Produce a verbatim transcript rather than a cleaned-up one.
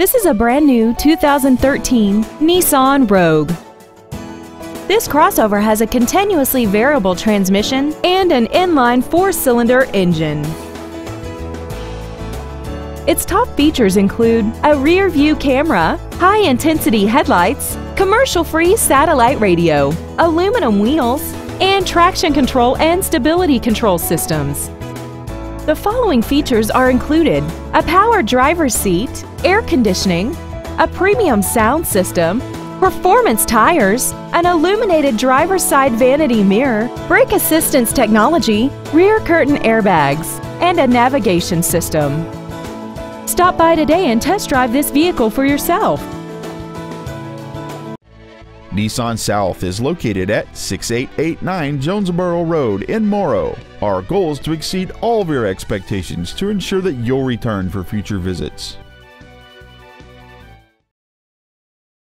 This is a brand new two thousand thirteen Nissan Rogue. This crossover has a continuously variable transmission and an inline four-cylinder engine. Its top features include a rear-view camera, high-intensity headlights, commercial-free satellite radio, aluminum wheels, and traction control and stability control systems. The following features are included: a power driver's seat, air conditioning, a premium sound system, performance tires, an illuminated driver's side vanity mirror, brake assistance technology, rear curtain airbags, and a navigation system. Stop by today and test drive this vehicle for yourself. Nissan South is located at six eight eight nine Jonesboro Road in Morrow. Our goal is to exceed all of your expectations to ensure that you'll return for future visits.